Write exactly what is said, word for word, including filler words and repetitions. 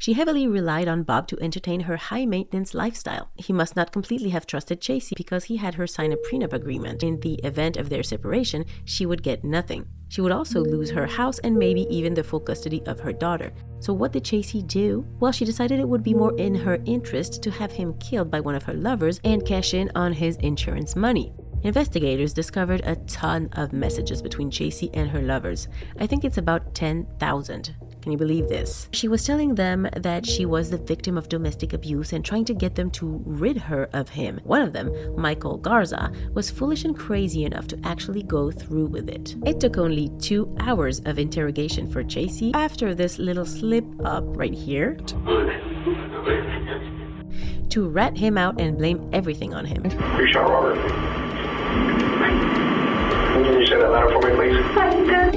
She heavily relied on Bob to entertain her high-maintenance lifestyle. He must not completely have trusted Chacey because he had her sign a prenup agreement. In the event of their separation, she would get nothing. She would also lose her house and maybe even the full custody of her daughter. So what did Chacey do? Well, she decided it would be more in her interest to have him killed by one of her lovers and cash in on his insurance money. Investigators discovered a ton of messages between Chacey and her lovers. I think it's about ten thousand. Can you believe this? She was telling them that she was the victim of domestic abuse and trying to get them to rid her of him. One of them, Michael Garza, was foolish and crazy enough to actually go through with it. It took only two hours of interrogation for Chacey after this little slip up right here to rat him out and blame everything on him. You shot Robert. Can you send that letter for me, please?